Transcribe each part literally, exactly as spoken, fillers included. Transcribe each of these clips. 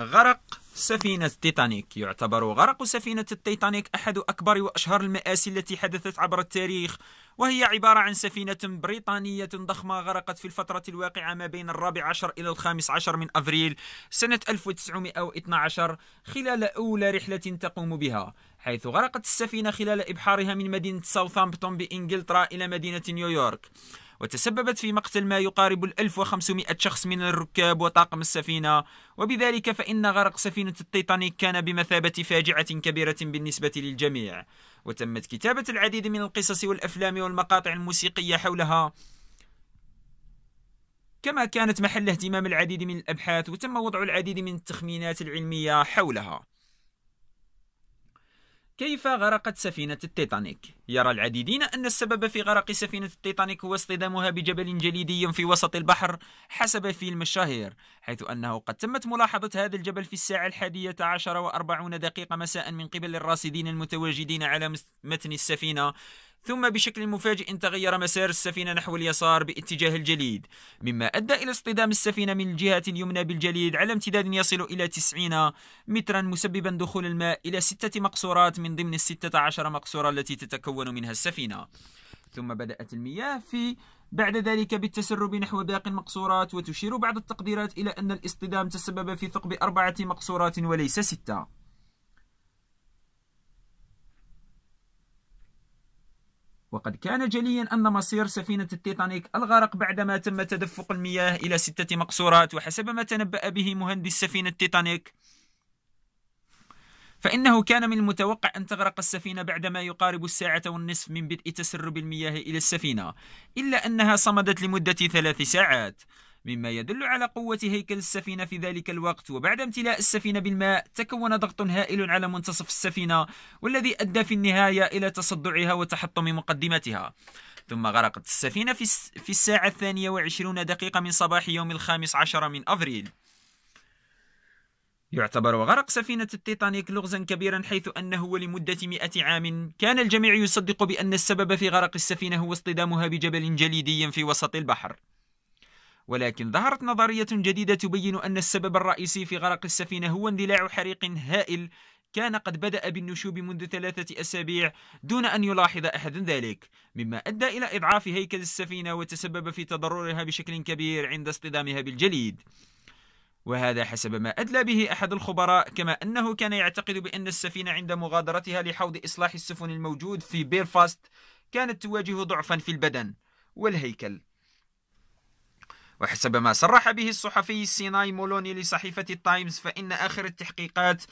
غرق سفينة التيتانيك. يعتبر غرق سفينة التيتانيك أحد أكبر وأشهر المآسي التي حدثت عبر التاريخ، وهي عبارة عن سفينة بريطانية ضخمة غرقت في الفترة الواقعة ما بين الرابع عشر إلى الخامس عشر من أفريل سنة ألف وتسعمئة واثني عشر خلال أولى رحلة تقوم بها، حيث غرقت السفينة خلال إبحارها من مدينة سوثامبتون بإنجلترا إلى مدينة نيويورك، وتسببت في مقتل ما يقارب ال ألف وخمسمئة شخص من الركاب وطاقم السفينة. وبذلك فإن غرق سفينة التيتانيك كان بمثابة فاجعة كبيرة بالنسبة للجميع، وتمت كتابة العديد من القصص والأفلام والمقاطع الموسيقية حولها، كما كانت محل اهتمام العديد من الأبحاث، وتم وضع العديد من التخمينات العلمية حولها. كيف غرقت سفينة التيتانيك؟ يرى العديدين أن السبب في غرق سفينة التيتانيك هو اصطدامها بجبل جليدي في وسط البحر حسب فيلم الشهير، حيث أنه قد تمت ملاحظة هذا الجبل في الساعة الحادية عشر وأربعون دقيقة مساء من قبل الراصدين المتواجدين على متن السفينة، ثم بشكل مفاجئ تغير مسار السفينة نحو اليسار باتجاه الجليد، مما أدى إلى اصطدام السفينة من الجهة اليمنى بالجليد على امتداد يصل إلى تسعين مترا، مسببا دخول الماء إلى ستة مقصورات من ضمن الستة عشر مقصورة التي تتكون منها السفينة. ثم بدأت المياه في بعد ذلك بالتسرب نحو باقي المقصورات، وتشير بعض التقديرات إلى أن الاصطدام تسبب في ثقب أربعة مقصورات وليس ستة. وقد كان جليا أن مصير سفينة التيتانيك الغرق بعدما تم تدفق المياه إلى ستة مقصورات، وحسب ما تنبأ به مهندس سفينة التيتانيك فإنه كان من المتوقع أن تغرق السفينة بعدما يقارب الساعة والنصف من بدء تسرب المياه إلى السفينة، إلا أنها صمدت لمدة ثلاث ساعات، مما يدل على قوة هيكل السفينة في ذلك الوقت. وبعد امتلاء السفينة بالماء تكون ضغط هائل على منتصف السفينة، والذي أدى في النهاية إلى تصدعها وتحطم مقدمتها. ثم غرقت السفينة في الساعة الثانية وعشرون دقيقة من صباح يوم الخامس عشر من أفريل. يعتبر غرق سفينة التيتانيك لغزا كبيرا، حيث أنه لمدة مئة عام كان الجميع يصدق بأن السبب في غرق السفينة هو اصطدامها بجبل جليدي في وسط البحر. ولكن ظهرت نظرية جديدة تبين أن السبب الرئيسي في غرق السفينة هو اندلاع حريق هائل كان قد بدأ بالنشوب منذ ثلاثة أسابيع دون أن يلاحظ أحد ذلك، مما أدى إلى إضعاف هيكل السفينة وتسبب في تضررها بشكل كبير عند اصطدامها بالجليد. وهذا حسب ما أدلى به أحد الخبراء، كما أنه كان يعتقد بأن السفينة عند مغادرتها لحوض إصلاح السفن الموجود في بيرفاست كانت تواجه ضعفا في البدن والهيكل. وحسب ما صرح به الصحفي سيناي مولوني لصحيفة التايمز، فإن آخر التحقيقات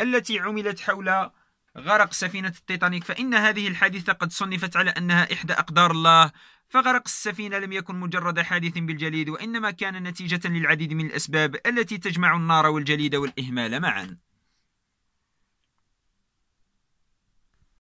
التي عملت حول غرق سفينة التيتانيك فإن هذه الحادثة قد صنفت على أنها إحدى أقدار الله، فغرق السفينة لم يكن مجرد حادث بالجليد، وإنما كان نتيجة للعديد من الأسباب التي تجمع النار والجليد والإهمال معا.